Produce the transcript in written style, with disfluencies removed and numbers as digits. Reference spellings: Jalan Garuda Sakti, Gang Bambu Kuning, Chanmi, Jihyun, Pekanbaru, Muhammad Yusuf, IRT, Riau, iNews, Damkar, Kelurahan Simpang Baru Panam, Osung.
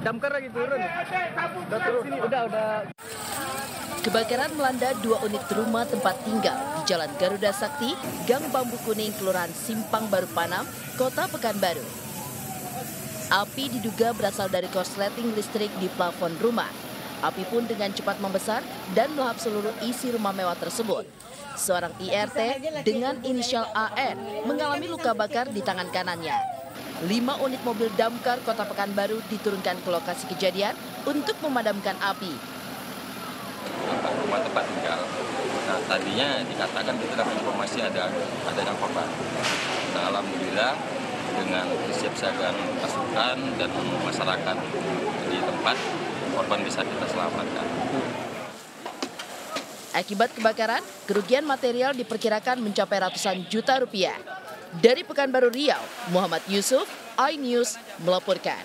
damkar lagi turun. Udah. Kebakaran melanda 2 unit rumah tempat tinggal di Jalan Garuda Sakti, Gang Bambu Kuning, Kelurahan Simpang Baru Panam, Kota Pekanbaru. Api diduga berasal dari korsleting listrik di plafon rumah. Api pun dengan cepat membesar dan melahap seluruh isi rumah mewah tersebut. Seorang IRT dengan inisial AN mengalami luka bakar di tangan kanannya. 5 unit mobil damkar Kota Pekanbaru diturunkan ke lokasi kejadian untuk memadamkan api. Rumah tempat tinggal. Nah, tadinya dikatakan kita dapat informasi ada yang korban. Nah, alhamdulillah dengan kesiapsiagaan pasukan dan masyarakat di tempat, korban bisa kita selamatkan. Akibat kebakaran, kerugian material diperkirakan mencapai ratusan juta rupiah. Dari Pekanbaru, Riau, Muhammad Yusuf, iNews melaporkan.